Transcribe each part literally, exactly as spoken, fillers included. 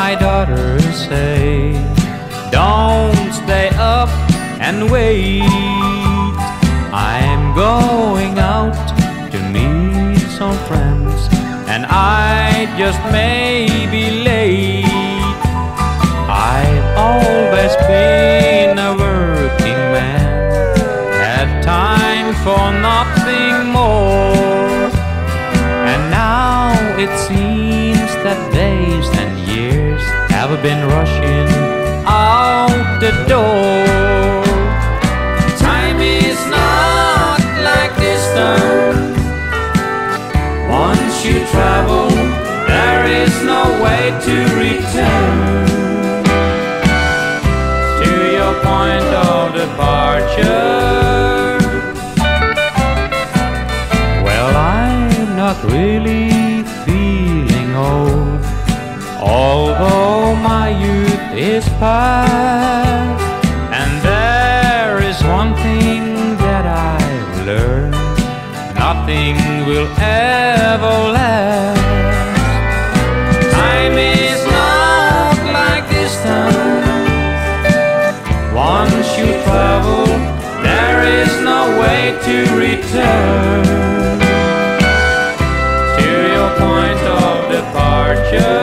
my daughter say, don't stay up and wait. I'm going out to meet some friends, and I just may be late. I've always been a working man, had time for nothing more, and now it seems that days and years have been rushing out the door. Time is not like this though. Once you travel, there is no way to return to your point of departure. Well, I'm not really feeling old, although my youth is past. And there is one thing that I've learned, nothing will ever last. Time is not like this time. Once you travel, there is no way to return to your point of departure.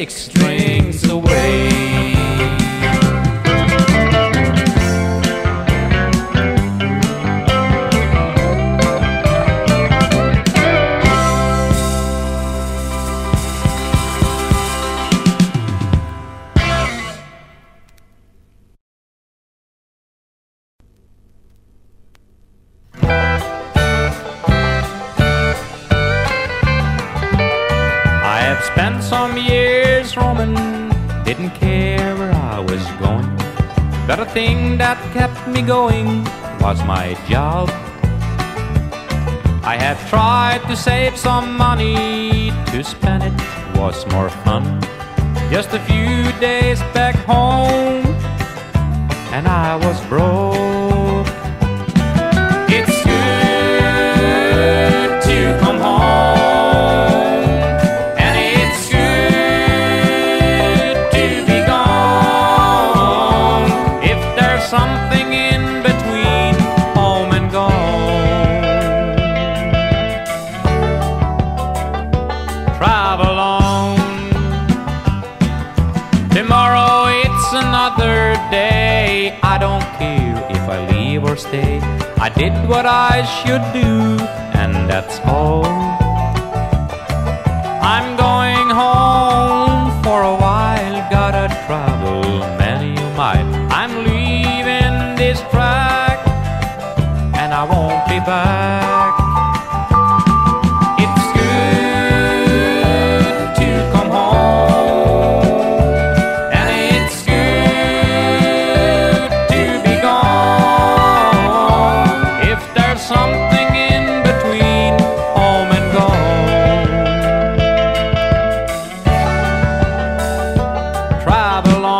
six strings away. Spent some years roaming, didn't care where I was going. But a thing that kept me going was my job. I have tried to save some money, to spend it was more fun. Just a few days back home, and I was broke. It's good to come home. Something in between home and gone. Travel on. Tomorrow it's another day. I don't care if I leave or stay. I did what I should do, and that's all. I'm going home for a while. Gotta travel many a mile. I'm leaving this track, and I won't be back. It's good to come home, and it's good to be gone. If there's something in between home and gone, travel on.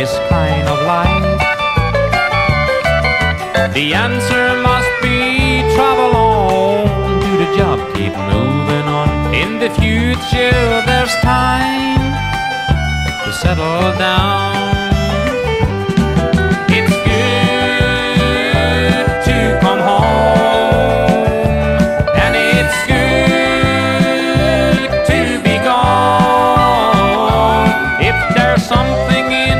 This kind of life? The answer must be travel on, do the job, keep moving on. In the future there's time to settle down. It's good to come home, and it's good to be gone. If there's something in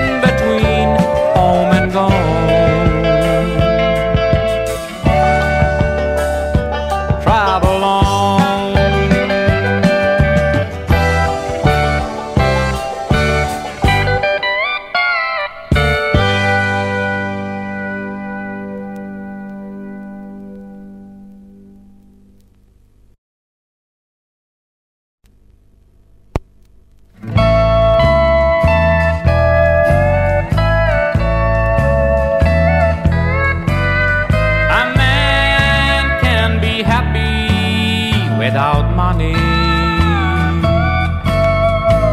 without money,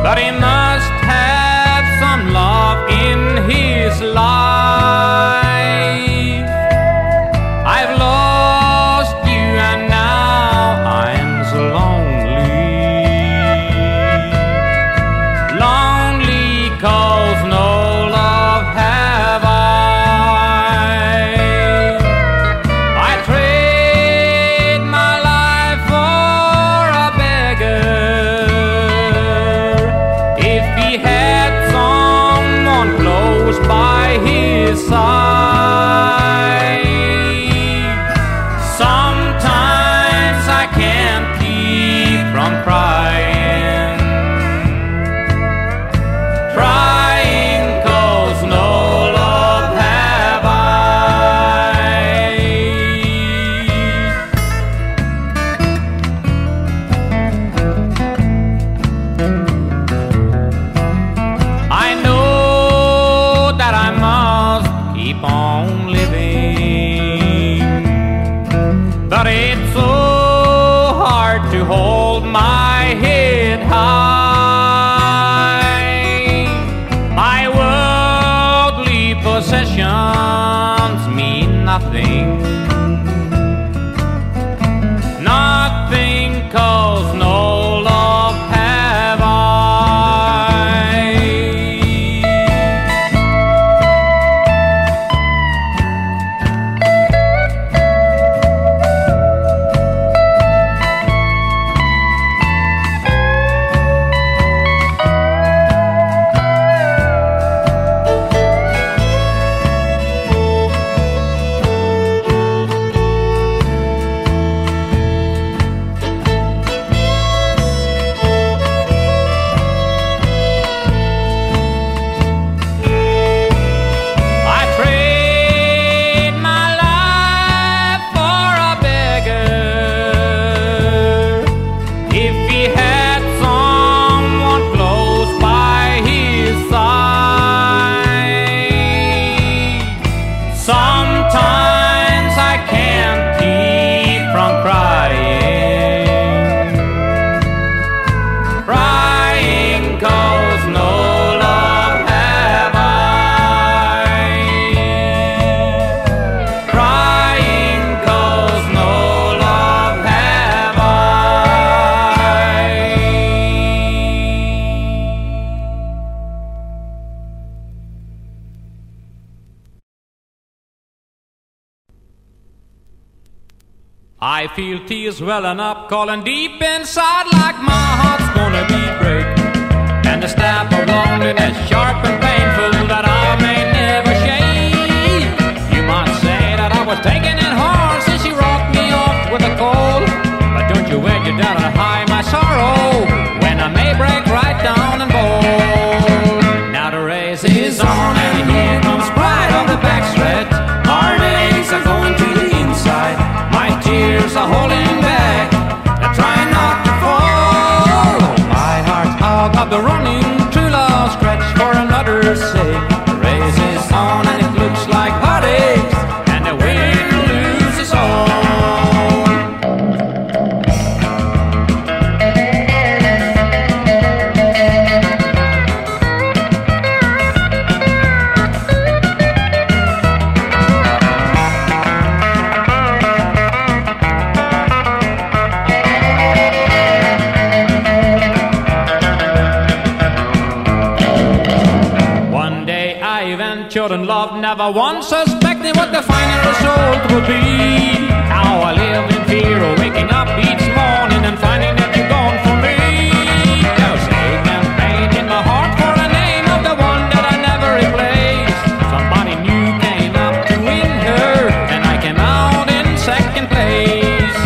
but he must have some love in his life. I've lost you and now I'm so lonely. Lonely cause no love have I. I trade my life by his side. Sometimes I can't keep from crying, crying cause no love have I. I know to hold my head high. My worldly possessions mean nothing. Nothing, 'cause no love have I. I feel tears welling up, calling deep inside, like my heart's gonna be breaking, and the stab of loneliness sharp and painful that I may never shake. You might say that I was taking it hard since you rocked me off with a cold, but don't you wear you down and hide my sorrow when I may break right down and bold. Now the race is on and here comes pride on the back stretch. Our days are going to the inside. Tears are holding back, I try not to fall. My heart's out of the running, true love stretch for another's sake. The race is on and it looks like heartaches, and the winner loses all. Children love, never once suspecting what the final result would be. How I live in fear of waking up each morning and finding that you're gone from me. There's ache and pain in my heart for a name of the one that I never replaced. Somebody new came up to win her, and I came out in second place.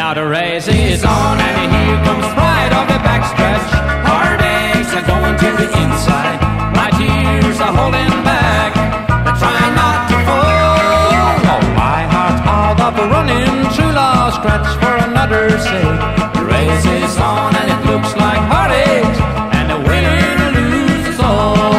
Now the race is on, and here comes pride on the backstretch. Heartaches are going to the inside. My tears are holding back, I try not to fall. Oh, my heart's out of the running, true love scratch for another's sake. The race is on and it looks like heartaches, and the winner loses all.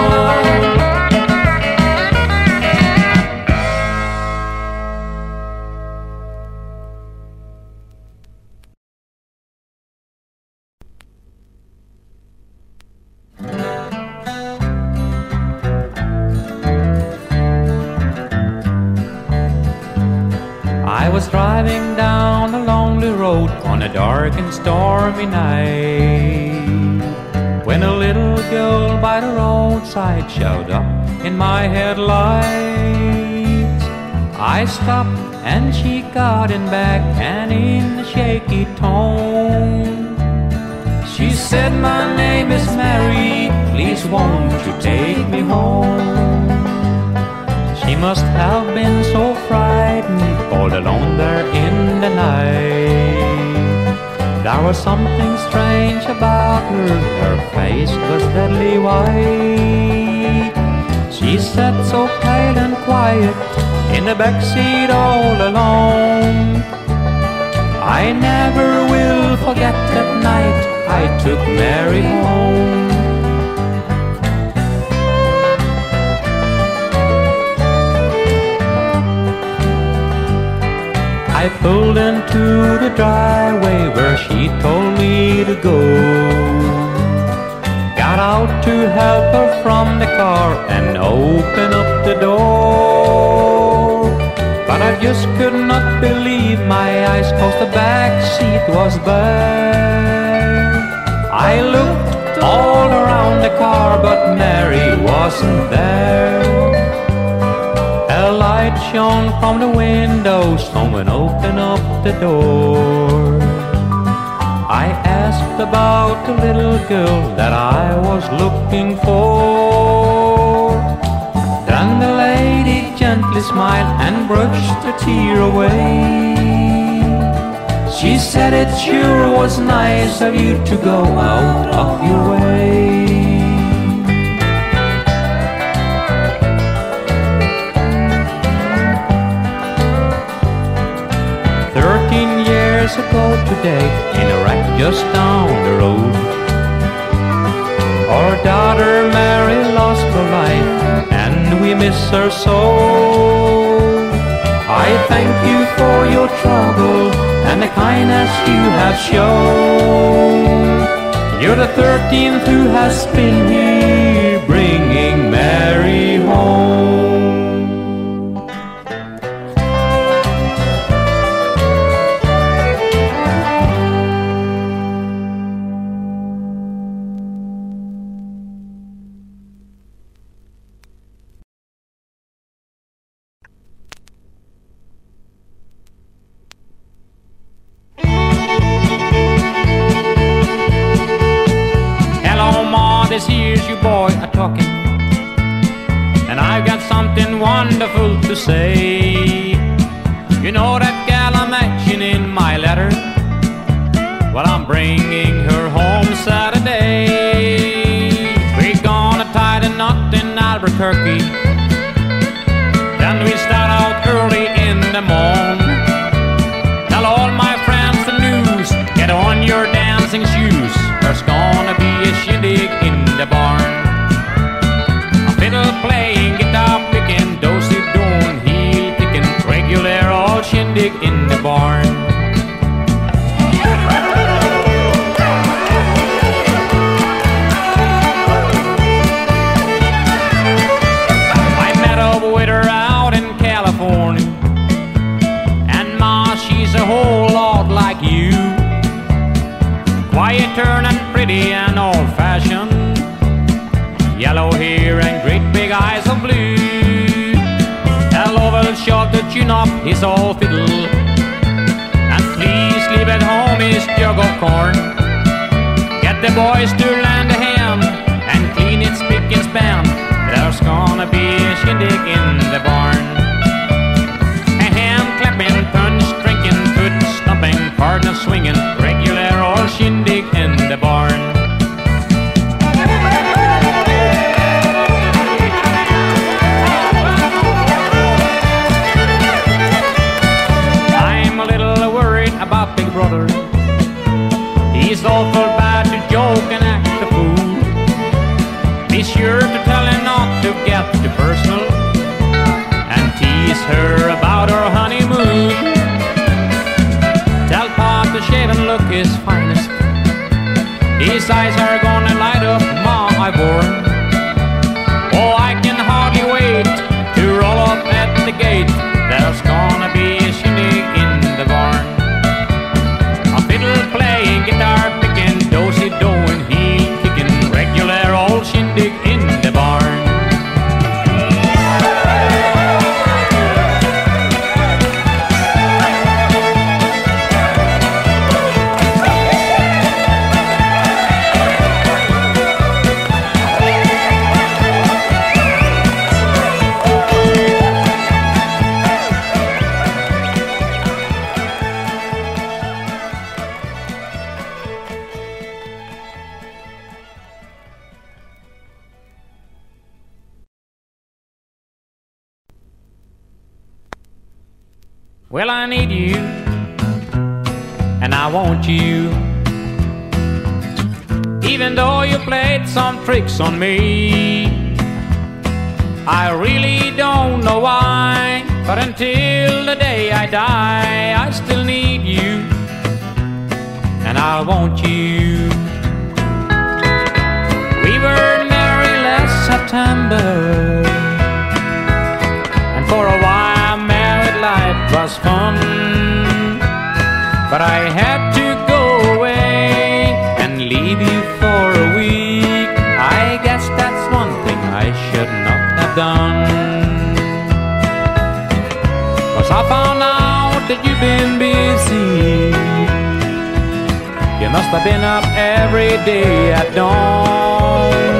I was driving down a lonely road on a dark and stormy night, when a little girl by the roadside showed up in my headlights. I stopped and she got in back, and in a shaky tone she said, "My name is Mary, please won't you take me home?" She must have been so frightened, all alone there in the night. There was something strange about her, her face was deadly white. She sat so pale and quiet, in the backseat all alone. I never will forget that night, I took Mary home. I pulled into the driveway where she way to go. Got out to help her from the car and open up the door, but I just could not believe my eyes, 'cause the back seat was bare. I looked all around the car, but Mary wasn't there. A light shone from the window, someone opened up the door. I asked about the little girl that I was looking for. Then the lady gently smiled and brushed a tear away. She said it sure was nice of you to go out of your way. Thirteen years ago today, in a wreck just down the road, our daughter Mary lost her life, and we miss her so. I thank you for your trouble and the kindness you have shown. You're the thirteenth who has been here, bringing Mary home. Well, I need you, and I want you, even though you played some tricks on me. I really don't know why, but until the day I die, I still need you, and I I want you. We were married last September, and for a while married life was fun. But I had to go away and leave you for a week. I guess that's one thing I should not have done, 'cause I found out that you've been busy. You must have been up every day at dawn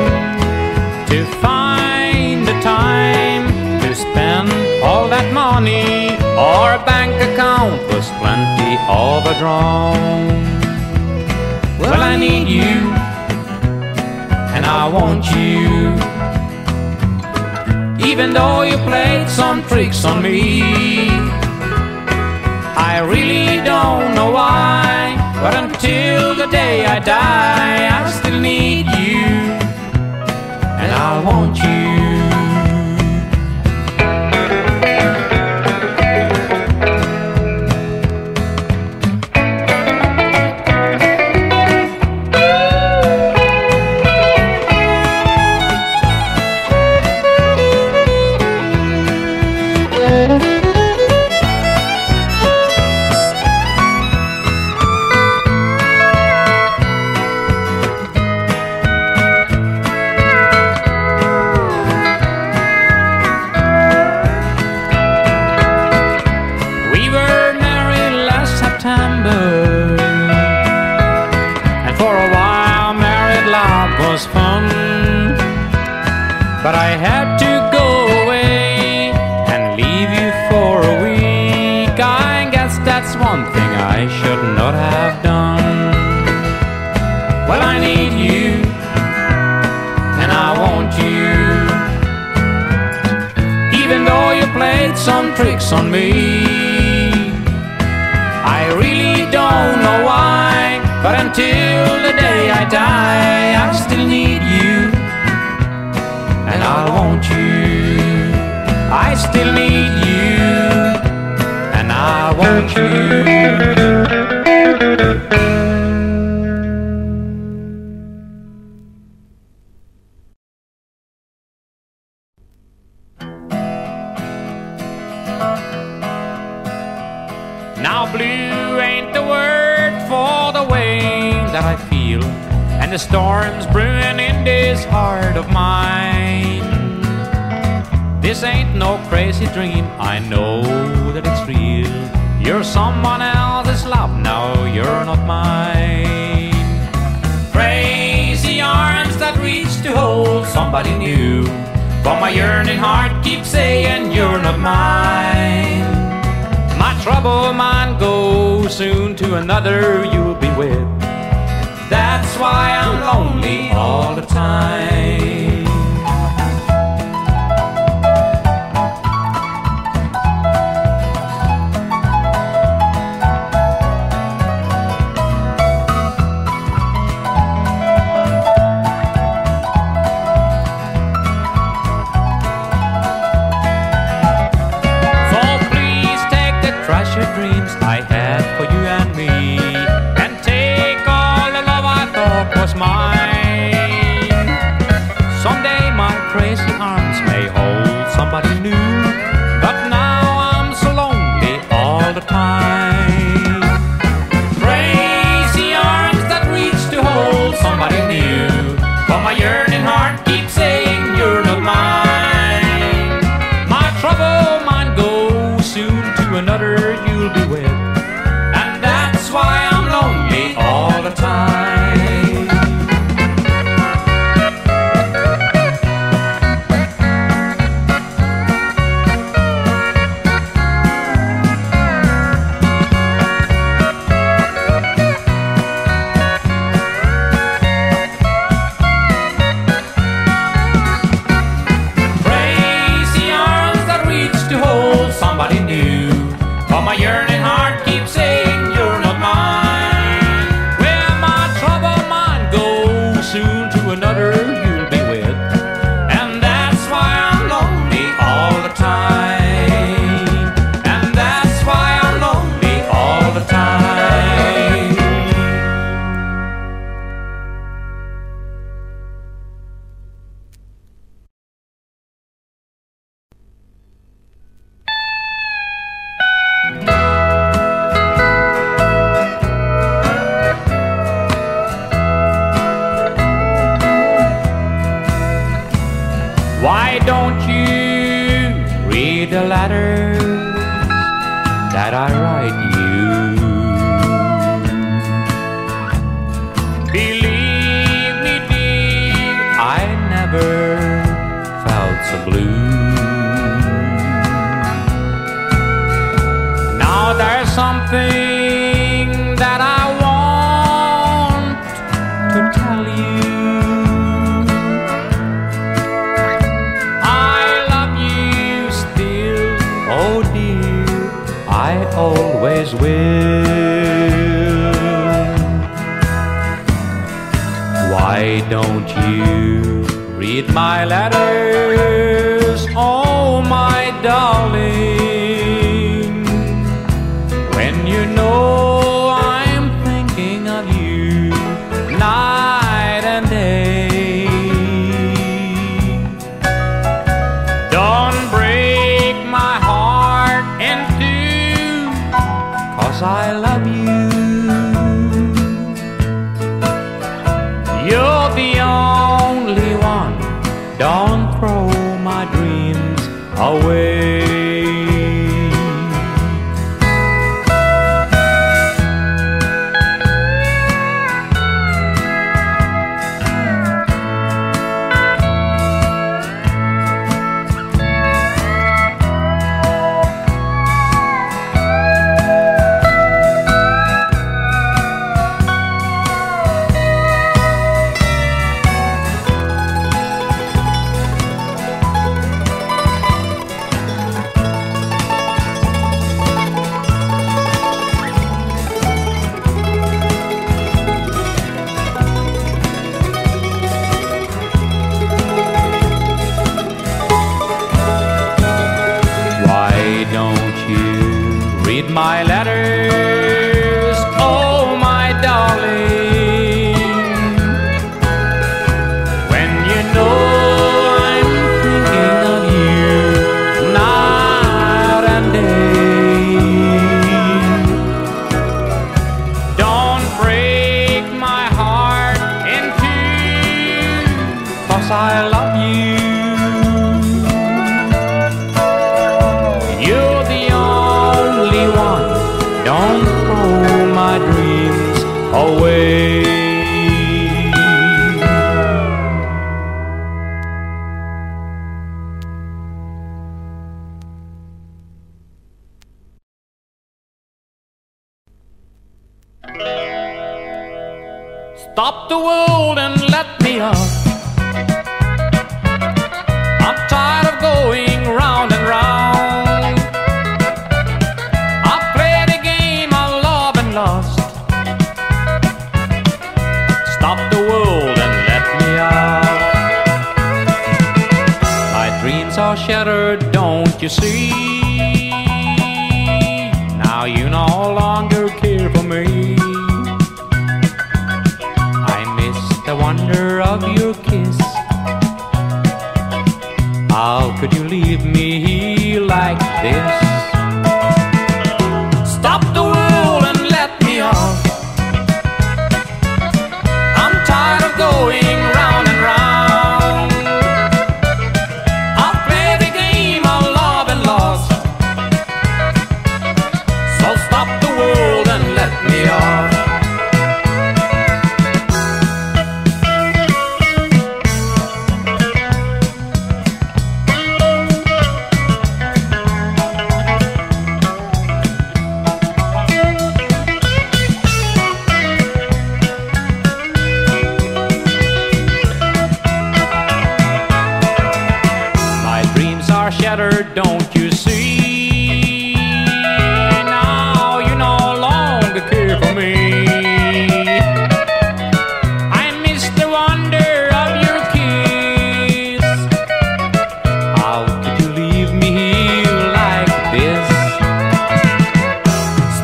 to find the time to spend all that money. Our bank account was plenty overdrawn. Well, I need you, and I want you, even though you played some tricks on me. I really don't know why, but until the day I die, I still need you, and I want you. And for a while married life was fun, but I had to go away and leave you for a week. I guess that's one thing I should not have done. Well, I need you, and I want you, even though you played some tricks on me. I really don't know why, but until the day I die, I still need you, and I want you. I still need you, and I want you. Now blue ain't the word for the way that I feel, and the storm's brewing in this heart of mine. This ain't no crazy dream, I know that it's real. You're someone else's love, now you're not mine. Crazy arms that reach to hold somebody new, but my yearning heart keeps saying you're not mine. My trouble mine goes soon to another you'll be with. That's why I'm lonely all the time. Dreams I had for you and me, and take all the love I thought was mine. letters that I write you. Believe me, dear, I never felt so blue. Now there's something that I want to tell you. I always will. Why don't you read my letters, oh my darling? When you know I'm thinking of you night and day, don't break my heart in two, 'cause I love you. You're the only one. Don't throw my dreams away. Read my letters, oh my darling, when you know I'm thinking of you night and day. Don't break my heart in two, 'cause I love you. Don't throw my dreams away. Stop the world and let me out. I'm tired of going round and round. Stop the world and let me out. My dreams are shattered, don't you see? Now you no longer care for me. I miss the wonder of your kiss. How could you leave me like this? Shattered, don't you see? Now you no longer care for me. I miss the wonder of your kiss. How could you leave me here like this?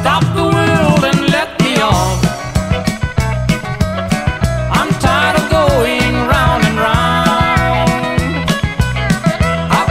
Stop the world and let me off. I'm tired of going round and round. I'm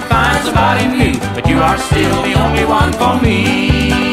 it finds a body new, but you are still the only one for me.